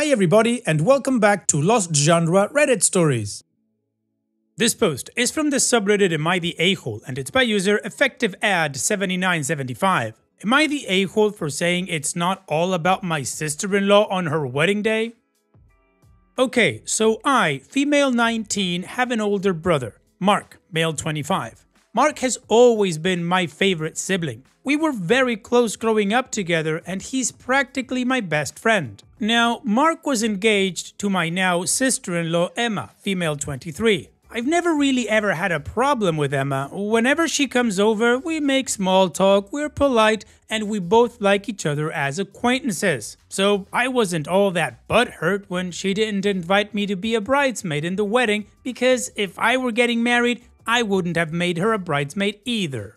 Hi everybody and welcome back to Lost Genre Reddit Stories. This post is from the subreddit Am I the A-hole and it's by user EffectiveAd7975. Am I the A-hole for saying it's not all about my sister-in-law on her wedding day? Okay, so I, female 19, have an older brother, Mark, male 25. Mark has always been my favorite sibling. We were very close growing up together and he's practically my best friend. Now, Mark was engaged to my now sister-in-law Emma, female 23. I've never really ever had a problem with Emma. Whenever she comes over, we make small talk, we're polite, and we both like each other as acquaintances. So I wasn't all that butthurt when she didn't invite me to be a bridesmaid in the wedding, because if I were getting married, I wouldn't have made her a bridesmaid either.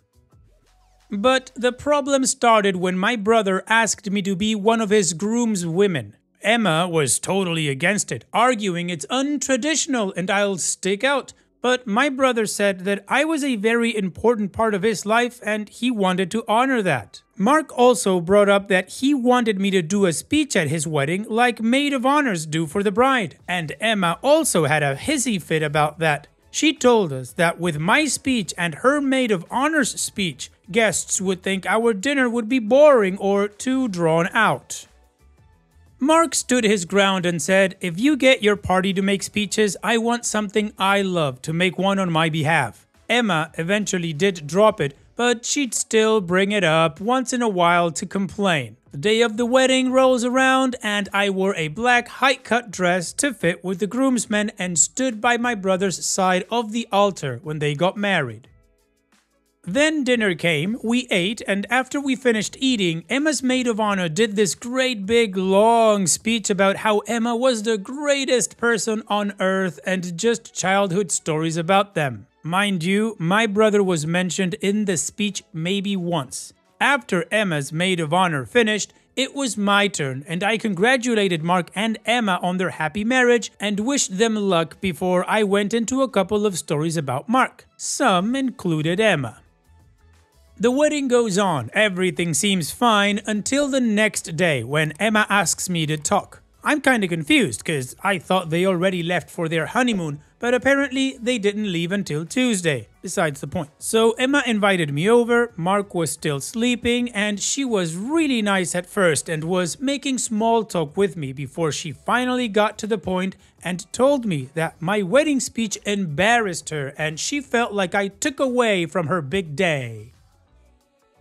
But the problem started when my brother asked me to be one of his groom's women. Emma was totally against it, arguing it's untraditional and I'll stick out. But my brother said that I was a very important part of his life and he wanted to honor that. Mark also brought up that he wanted me to do a speech at his wedding like maid of honors do for the bride. And Emma also had a hissy fit about that. She told us that with my speech and her maid of honors speech, guests would think our dinner would be boring or too drawn out. Mark stood his ground and said, "If you get your party to make speeches, I want something I love to make one on my behalf." Emma eventually did drop it, but she'd still bring it up once in a while to complain. The day of the wedding rolls around and I wore a black high-cut dress to fit with the groomsmen and stood by my brother's side of the altar when they got married. Then dinner came, we ate, and after we finished eating, Emma's maid of honor did this great big long speech about how Emma was the greatest person on earth and just childhood stories about them. Mind you, my brother was mentioned in the speech maybe once. After Emma's maid of honor finished, it was my turn and I congratulated Mark and Emma on their happy marriage and wished them luck before I went into a couple of stories about Mark. Some included Emma. The wedding goes on, everything seems fine until the next day when Emma asks me to talk. I'm kinda confused cause I thought they already left for their honeymoon, but apparently they didn't leave until Tuesday. Besides the point. So Emma invited me over, Mark was still sleeping, and she was really nice at first and was making small talk with me before she finally got to the point and told me that my wedding speech embarrassed her and she felt like I took away from her big day.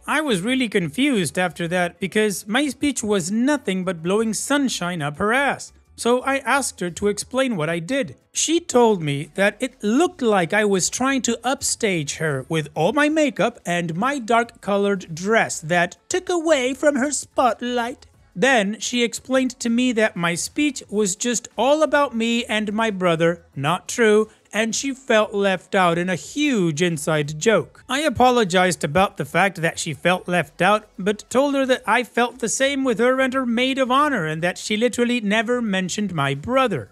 I was really confused after that because my speech was nothing but blowing sunshine up her ass. So I asked her to explain what I did. She told me that it looked like I was trying to upstage her with all my makeup and my dark-colored dress that took away from her spotlight. Then she explained to me that my speech was just all about me and my brother, not true, and she felt left out in a huge inside joke. I apologized about the fact that she felt left out, but told her that I felt the same with her and her maid of honor and that she literally never mentioned my brother.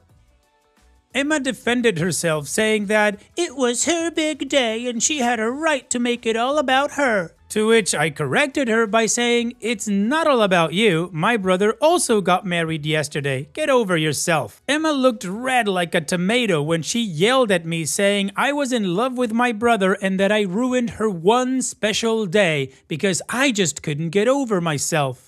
Emma defended herself, saying that it was her big day and she had a right to make it all about her. To which I corrected her by saying, "It's not all about you, my brother also got married yesterday, get over yourself." Emma looked red like a tomato when she yelled at me saying I was in love with my brother and that I ruined her one special day because I just couldn't get over myself.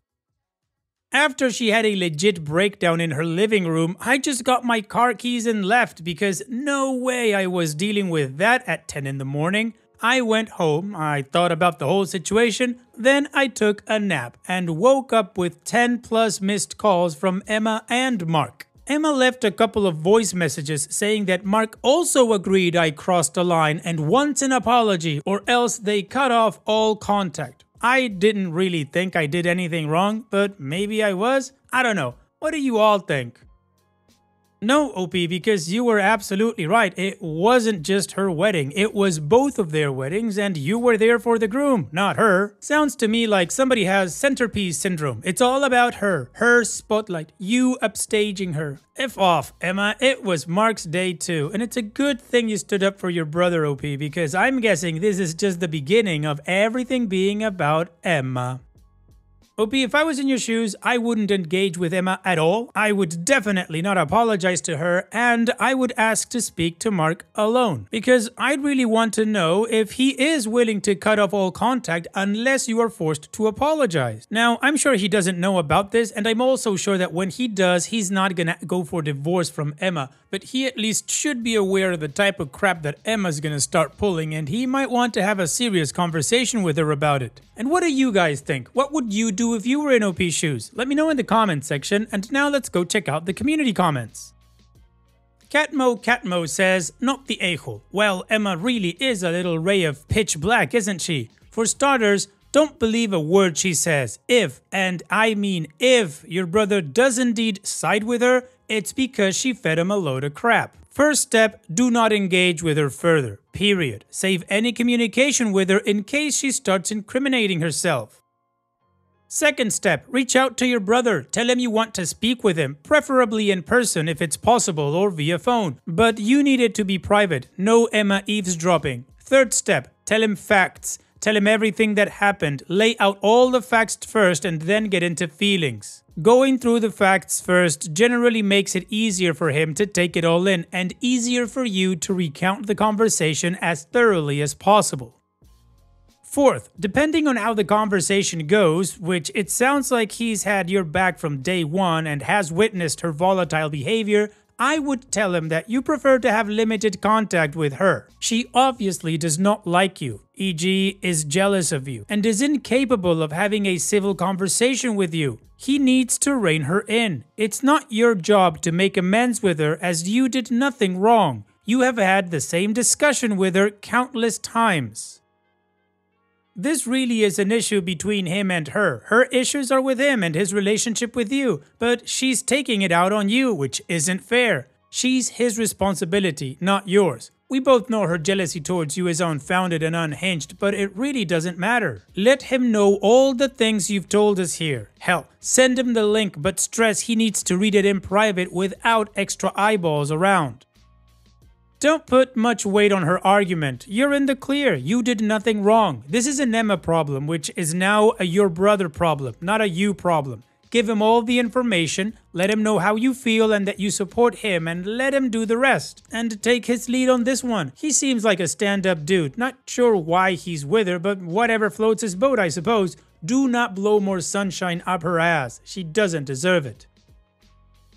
After she had a legit breakdown in her living room, I just got my car keys and left because no way I was dealing with that at 10 in the morning. I went home, I thought about the whole situation, then I took a nap and woke up with 10+ missed calls from Emma and Mark. Emma left a couple of voice messages saying that Mark also agreed I crossed a line and wants an apology or else they cut off all contact. I didn't really think I did anything wrong, but maybe I was? I don't know. What do you all think? No, OP, because you were absolutely right. It wasn't just her wedding. It was both of their weddings, and you were there for the groom, not her. Sounds to me like somebody has centerpiece syndrome. It's all about her. Her spotlight. You upstaging her. F off, Emma. It was Mark's day too, and it's a good thing you stood up for your brother, OP, because I'm guessing this is just the beginning of everything being about Emma. OP, if I was in your shoes, I wouldn't engage with Emma at all. I would definitely not apologize to her, and I would ask to speak to Mark alone. Because I'd really want to know if he is willing to cut off all contact unless you are forced to apologize. Now, I'm sure he doesn't know about this, and I'm also sure that when he does, he's not gonna go for divorce from Emma. But he at least should be aware of the type of crap that Emma's gonna start pulling, and he might want to have a serious conversation with her about it. And what do you guys think? What would you do if you were in OP's shoes? Let me know in the comments section, and now let's go check out the community comments. Catmo says, not the a-hole. Well, Emma really is a little ray of pitch black, isn't she? For starters, don't believe a word she says. If, and I mean if, your brother does indeed side with her, it's because she fed him a load of crap. First step, do not engage with her further, period. Save any communication with her in case she starts incriminating herself. Second step, reach out to your brother. Tell him you want to speak with him, preferably in person if it's possible or via phone. But you need it to be private, no Emma eavesdropping. Third step, tell him facts. Tell him everything that happened. Lay out all the facts first and then get into feelings. Going through the facts first generally makes it easier for him to take it all in and easier for you to recount the conversation as thoroughly as possible. Fourth, depending on how the conversation goes, which it sounds like he's had your back from day one and has witnessed her volatile behavior, I would tell him that you prefer to have limited contact with her. She obviously does not like you, e.g. is jealous of you, and is incapable of having a civil conversation with you. He needs to rein her in. It's not your job to make amends with her as you did nothing wrong. You have had the same discussion with her countless times. This really is an issue between him and her. Her issues are with him and his relationship with you, but she's taking it out on you, which isn't fair. She's his responsibility, not yours. We both know her jealousy towards you is unfounded and unhinged, but it really doesn't matter. Let him know all the things you've told us here. Hell, send him the link, but stress he needs to read it in private without extra eyeballs around. Don't put much weight on her argument. You're in the clear. You did nothing wrong. This is an Emma problem, which is now a your brother problem, not a you problem. Give him all the information, let him know how you feel and that you support him, and let him do the rest. And take his lead on this one. He seems like a stand-up dude. Not sure why he's with her, but whatever floats his boat, I suppose. Do not blow more sunshine up her ass. She doesn't deserve it.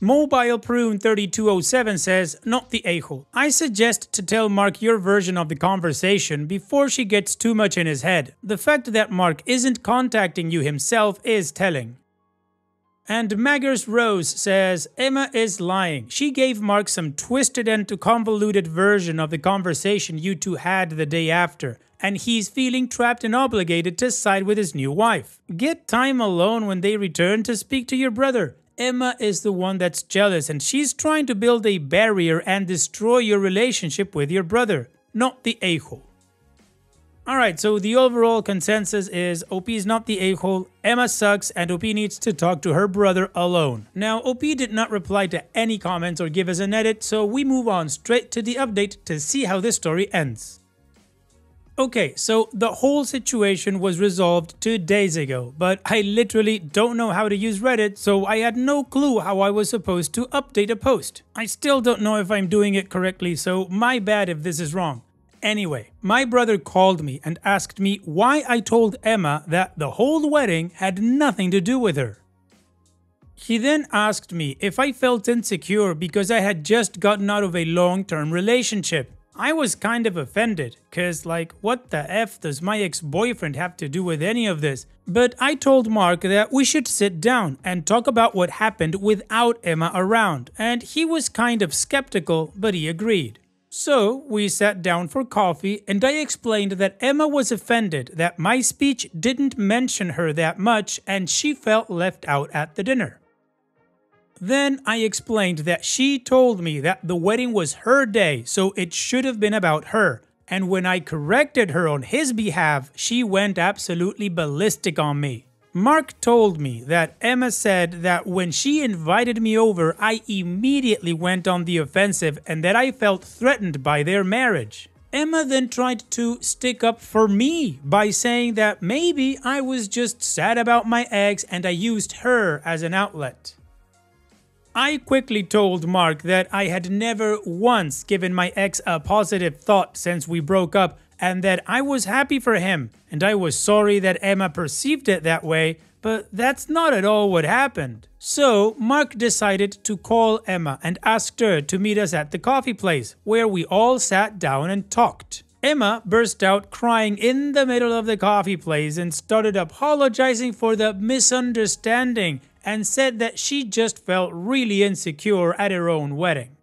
Mobile Prune 3207 says, not the a-hole. I suggest to tell Mark your version of the conversation before she gets too much in his head. The fact that Mark isn't contacting you himself is telling. And Maggers Rose says, Emma is lying. She gave Mark some twisted and convoluted version of the conversation you two had the day after, and he's feeling trapped and obligated to side with his new wife. Get time alone when they return to speak to your brother. Emma is the one that's jealous, and she's trying to build a barrier and destroy your relationship with your brother, not the a-hole. Alright, so the overall consensus is OP is not the a-hole, Emma sucks, and OP needs to talk to her brother alone. Now, OP did not reply to any comments or give us an edit, so we move on straight to the update to see how this story ends. Okay, so the whole situation was resolved 2 days ago, but I literally don't know how to use Reddit, so I had no clue how I was supposed to update a post. I still don't know if I'm doing it correctly, so my bad if this is wrong. Anyway, my brother called me and asked me why I told Emma that the whole wedding had nothing to do with her. He then asked me if I felt insecure because I had just gotten out of a long-term relationship. I was kind of offended, cause like what the F does my ex-boyfriend have to do with any of this? But I told Mark that we should sit down and talk about what happened without Emma around, and he was kind of skeptical, but he agreed. So we sat down for coffee and I explained that Emma was offended that my speech didn't mention her that much and she felt left out at the dinner. Then I explained that she told me that the wedding was her day, so it should have been about her. And when I corrected her on his behalf, she went absolutely ballistic on me. Mark told me that Emma said that when she invited me over, I immediately went on the offensive and that I felt threatened by their marriage. Emma then tried to stick up for me by saying that maybe I was just sad about my ex and I used her as an outlet. I quickly told Mark that I had never once given my ex a positive thought since we broke up and that I was happy for him and I was sorry that Emma perceived it that way, but that's not at all what happened. So Mark decided to call Emma and asked her to meet us at the coffee place, where we all sat down and talked. Emma burst out crying in the middle of the coffee place and started apologizing for the misunderstanding and said that she just felt really insecure at her own wedding.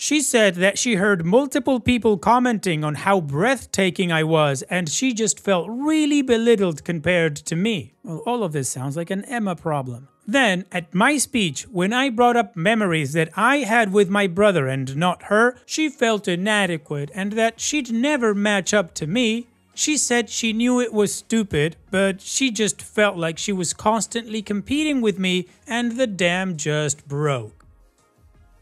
She said that she heard multiple people commenting on how breathtaking I was and she just felt really belittled compared to me. Well, all of this sounds like an Emma problem. Then, at my speech, when I brought up memories that I had with my brother and not her, she felt inadequate and that she'd never match up to me. She said she knew it was stupid, but she just felt like she was constantly competing with me and the dam just broke.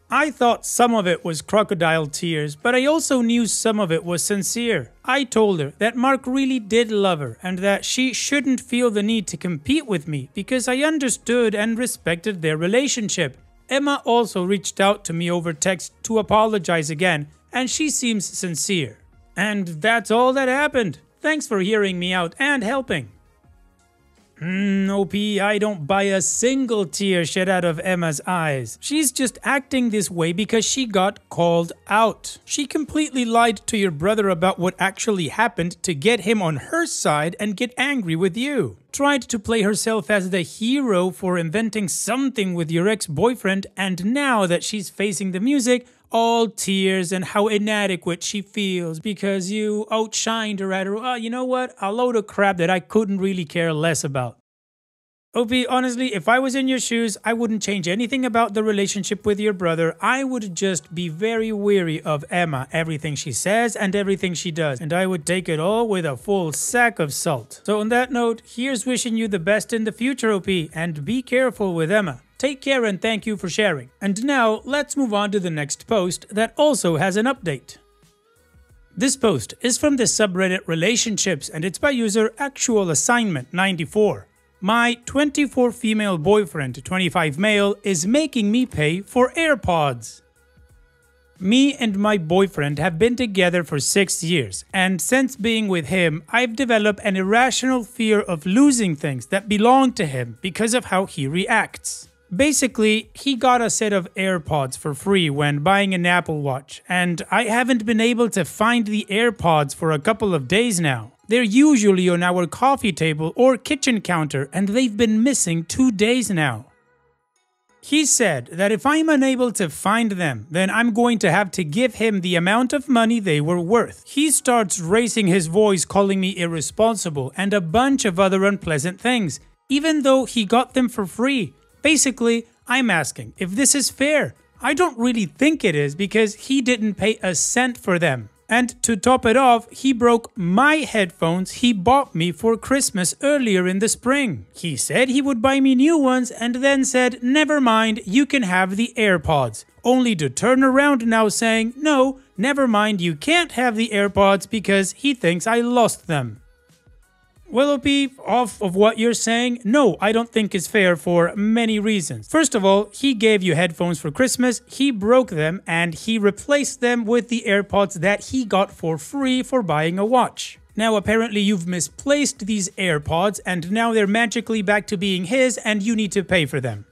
I thought some of it was crocodile tears, but I also knew some of it was sincere. I told her that Mark really did love her and that she shouldn't feel the need to compete with me because I understood and respected their relationship. Emma also reached out to me over text to apologize again, and she seems sincere. And that's all that happened. Thanks for hearing me out and helping. OP, I don't buy a single tear shed out of Emma's eyes. She's just acting this way because she got called out. She completely lied to your brother about what actually happened to get him on her side and get angry with you. Tried to play herself as the hero for inventing something with your ex-boyfriend, and now that she's facing the music, all tears and how inadequate she feels because you outshined her at her, oh, you know what, a load of crap that I couldn't really care less about. OP, honestly, if I was in your shoes, I wouldn't change anything about the relationship with your brother. I would just be very wary of Emma, everything she says and everything she does, and I would take it all with a full sack of salt. So on that note, here's wishing you the best in the future, OP, and be careful with Emma. Take care and thank you for sharing. And now, let's move on to the next post that also has an update. This post is from the subreddit Relationships and it's by user Actual Assignment 94. My 24 female boyfriend, 25 male, is making me pay for AirPods. Me and my boyfriend have been together for 6 years, and since being with him, I've developed an irrational fear of losing things that belong to him because of how he reacts. Basically, he got a set of AirPods for free when buying an Apple Watch, and I haven't been able to find the AirPods for a couple of days now. They're usually on our coffee table or kitchen counter, and they've been missing 2 days now. He said that if I'm unable to find them, then I'm going to have to give him the amount of money they were worth. He starts raising his voice, calling me irresponsible and a bunch of other unpleasant things, even though he got them for free. Basically, I'm asking if this is fair. I don't really think it is because he didn't pay a cent for them. And to top it off, he broke my headphones he bought me for Christmas earlier in the spring. He said he would buy me new ones and then said, never mind, you can have the AirPods. Only to turn around now saying, no, never mind, you can't have the AirPods because he thinks I lost them. Willoughby, off of what you're saying, no, I don't think it's fair for many reasons. First of all, he gave you headphones for Christmas, he broke them, and he replaced them with the AirPods that he got for free for buying a watch. Now apparently you've misplaced these AirPods, and now they're magically back to being his, and you need to pay for them.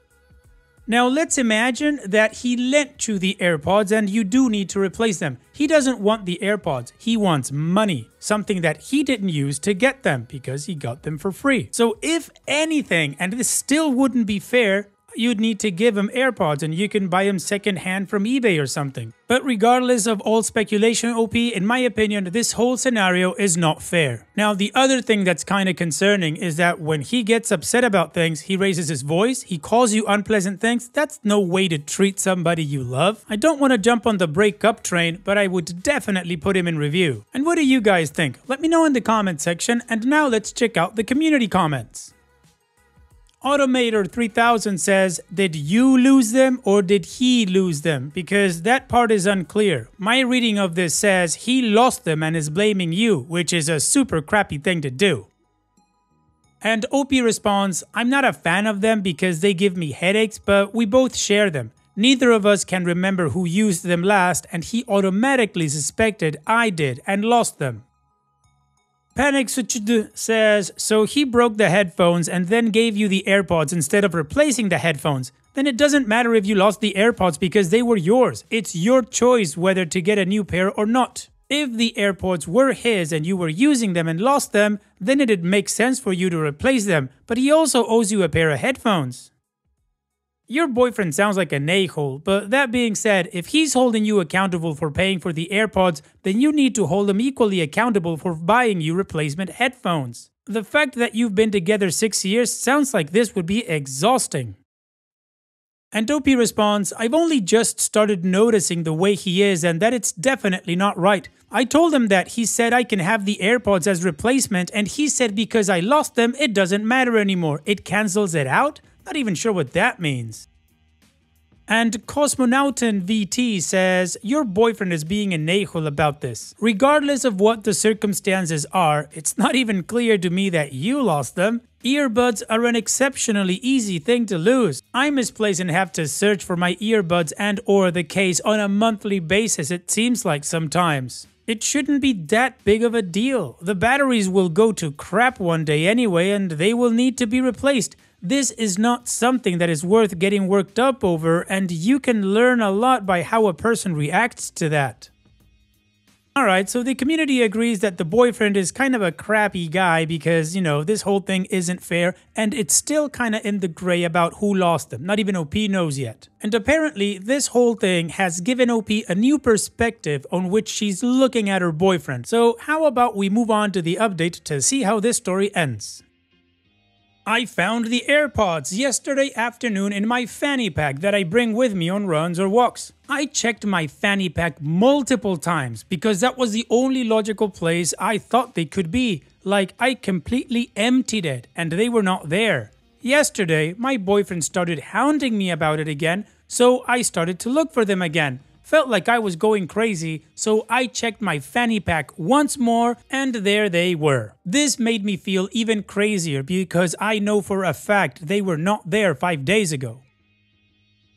Now let's imagine that he lent you the AirPods and you do need to replace them. He doesn't want the AirPods, he wants money, something that he didn't use to get them because he got them for free. So if anything, and this still wouldn't be fair, you'd need to give him AirPods and you can buy him secondhand from eBay or something. But regardless of all speculation, OP, in my opinion, this whole scenario is not fair. Now, the other thing that's kind of concerning is that when he gets upset about things, he raises his voice, he calls you unpleasant things. That's no way to treat somebody you love. I don't want to jump on the breakup train, but I would definitely put him in review. And what do you guys think? Let me know in the comment section, and now let's check out the community comments. Automator3000 says, did you lose them or did he lose them? Because that part is unclear. My reading of this says he lost them and is blaming you, which is a super crappy thing to do. And OP responds, I'm not a fan of them because they give me headaches, but we both share them. Neither of us can remember who used them last, and he automatically suspected I did and lost them. Panic says, so he broke the headphones and then gave you the AirPods instead of replacing the headphones. Then it doesn't matter if you lost the AirPods because they were yours. It's your choice whether to get a new pair or not. If the AirPods were his and you were using them and lost them, then it'd make sense for you to replace them, but he also owes you a pair of headphones. Your boyfriend sounds like an a-hole, but that being said, if he's holding you accountable for paying for the AirPods, then you need to hold him equally accountable for buying you replacement headphones. The fact that you've been together 6 years sounds like this would be exhausting. And OP responds, I've only just started noticing the way he is and that it's definitely not right. I told him that he said I can have the AirPods as replacement and he said because I lost them, it doesn't matter anymore. It cancels it out? Not even sure what that means. And Cosmonautin VT says, your boyfriend is being an a-hole about this. Regardless of what the circumstances are, it's not even clear to me that you lost them. Earbuds are an exceptionally easy thing to lose. I misplace and have to search for my earbuds and or the case on a monthly basis, it seems like sometimes. It shouldn't be that big of a deal. The batteries will go to crap one day anyway and they will need to be replaced. This is not something that is worth getting worked up over, and you can learn a lot by how a person reacts to that. Alright, so the community agrees that the boyfriend is kind of a crappy guy because, you know, this whole thing isn't fair, and it's still kind of in the gray about who lost them. Not even OP knows yet. And apparently, this whole thing has given OP a new perspective on which she's looking at her boyfriend. So how about we move on to the update to see how this story ends? I found the AirPods yesterday afternoon in my fanny pack that I bring with me on runs or walks. I checked my fanny pack multiple times because that was the only logical place I thought they could be. Like, I completely emptied it and they were not there. Yesterday, my boyfriend started hounding me about it again, so I started to look for them again. Felt like I was going crazy, so I checked my fanny pack once more and there they were. This made me feel even crazier because I know for a fact they were not there 5 days ago.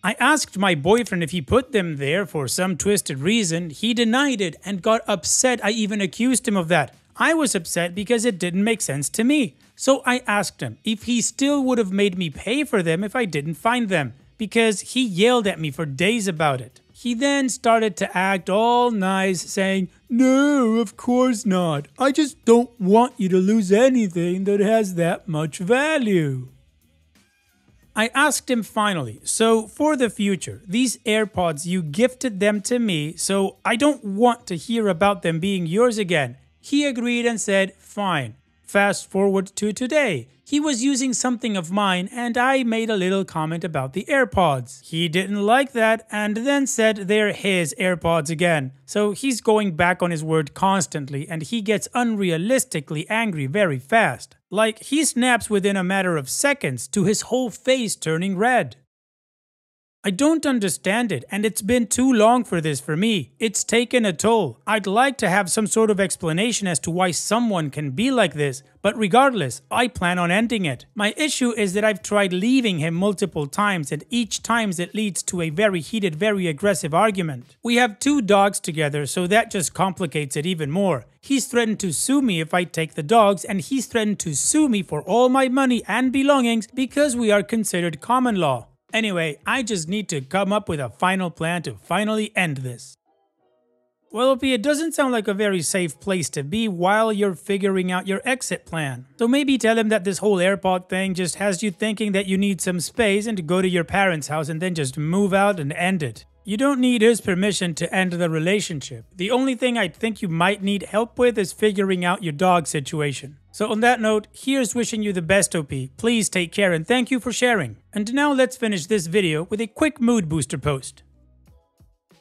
I asked my boyfriend if he put them there for some twisted reason. He denied it and got upset. I even accused him of that. I was upset because it didn't make sense to me. So I asked him if he still would have made me pay for them if I didn't find them, because he yelled at me for days about it. He then started to act all nice, saying, no, of course not. I just don't want you to lose anything that has that much value. I asked him finally, so for the future, these AirPods, you gifted them to me, so I don't want to hear about them being yours again. He agreed and said, fine. Fast forward to today. He was using something of mine and I made a little comment about the AirPods. He didn't like that and then said they're his AirPods again. So he's going back on his word constantly and he gets unrealistically angry very fast. Like, he snaps within a matter of seconds to his whole face turning red. I don't understand it, and it's been too long for this for me. It's taken a toll. I'd like to have some sort of explanation as to why someone can be like this, but regardless, I plan on ending it. My issue is that I've tried leaving him multiple times, and each time it leads to a very heated, very aggressive argument. We have two dogs together, so that just complicates it even more. He's threatened to sue me if I take the dogs, and he's threatened to sue me for all my money and belongings because we are considered common law. Anyway, I just need to come up with a final plan to finally end this. Well, OP, it doesn't sound like a very safe place to be while you're figuring out your exit plan. So maybe tell him that this whole AirPod thing just has you thinking that you need some space and to go to your parents' house and then just move out and end it. You don't need his permission to end the relationship. The only thing I think you might need help with is figuring out your dog situation. So on that note, here's wishing you the best, OP. Please take care and thank you for sharing. And now let's finish this video with a quick mood booster post.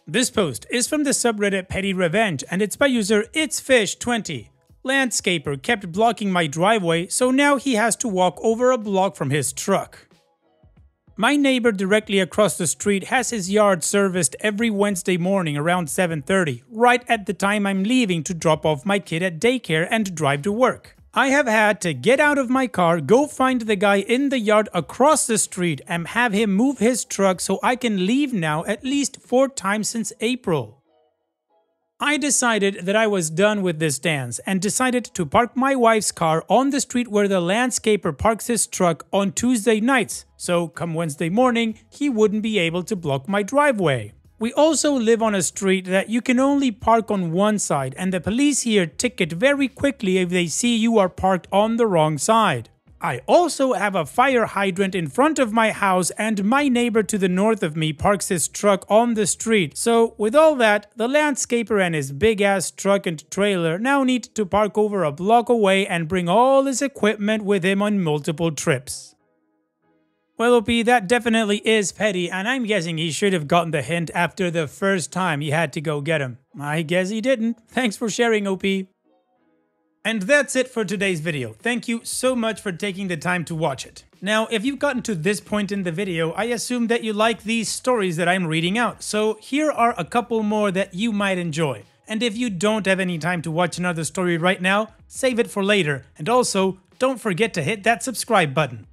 This post is from the subreddit Petty Revenge and it's by user ItsFish20. landscaper kept blocking my driveway, so now he has to walk over a block from his truck. My neighbor directly across the street has his yard serviced every Wednesday morning around 7:30, right at the time I'm leaving to drop off my kid at daycare and drive to work. I have had to get out of my car, go find the guy in the yard across the street and have him move his truck so I can leave now at least 4 times since April. I decided that I was done with this dance and decided to park my wife's car on the street where the landscaper parks his truck on Tuesday nights, so come Wednesday morning, he wouldn't be able to block my driveway. We also live on a street that you can only park on one side, and the police here ticket very quickly if they see you are parked on the wrong side. I also have a fire hydrant in front of my house, and my neighbor to the north of me parks his truck on the street. So with all that, the landscaper and his big ass truck and trailer now need to park over a block away and bring all his equipment with him on multiple trips. Well, OP, that definitely is petty, and I'm guessing he should have gotten the hint after the first time he had to go get him. I guess he didn't. Thanks for sharing, OP. And that's it for today's video. Thank you so much for taking the time to watch it. Now, if you've gotten to this point in the video, I assume that you like these stories that I'm reading out, so here are a couple more that you might enjoy. And if you don't have any time to watch another story right now, save it for later, and also, don't forget to hit that subscribe button.